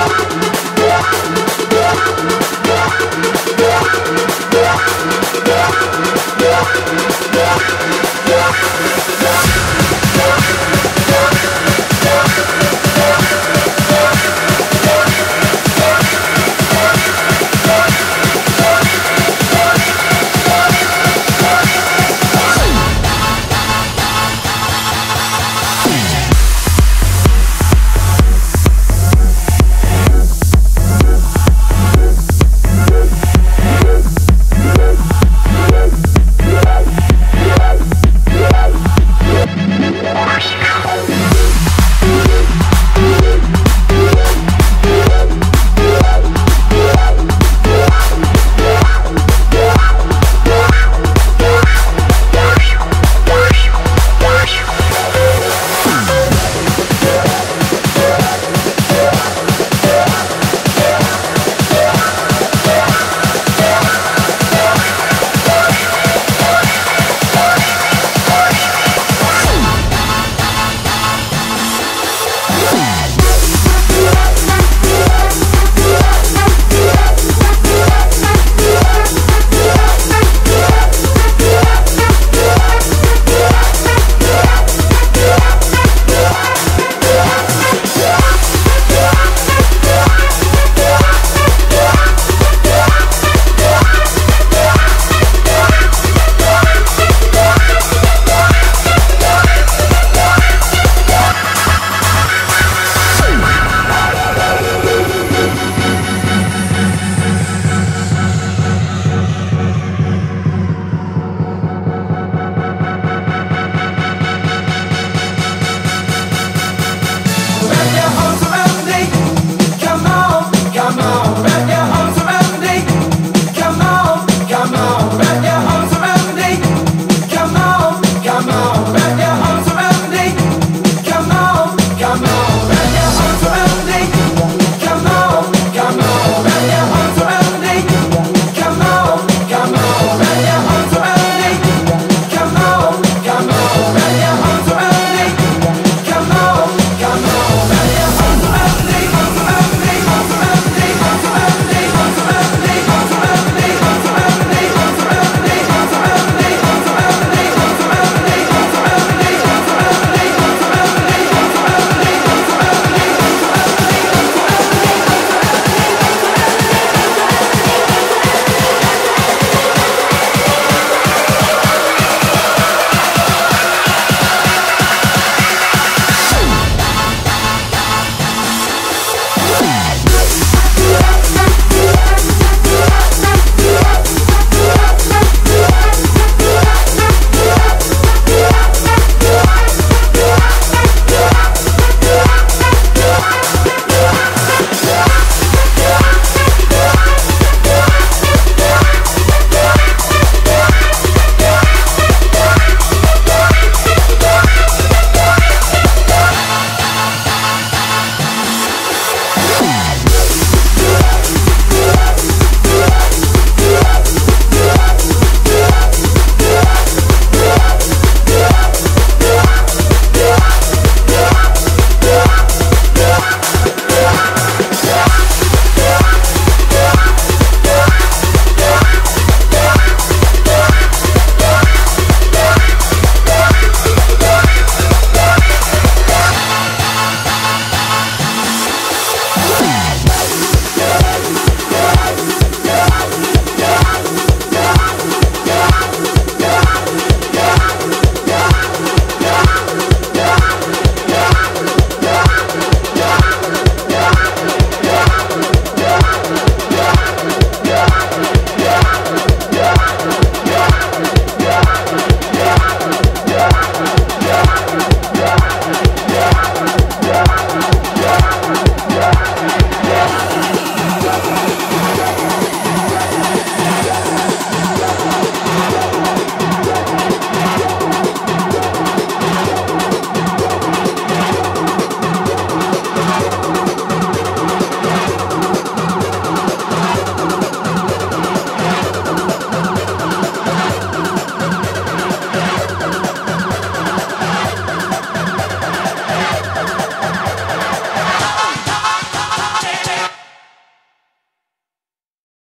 Yeah.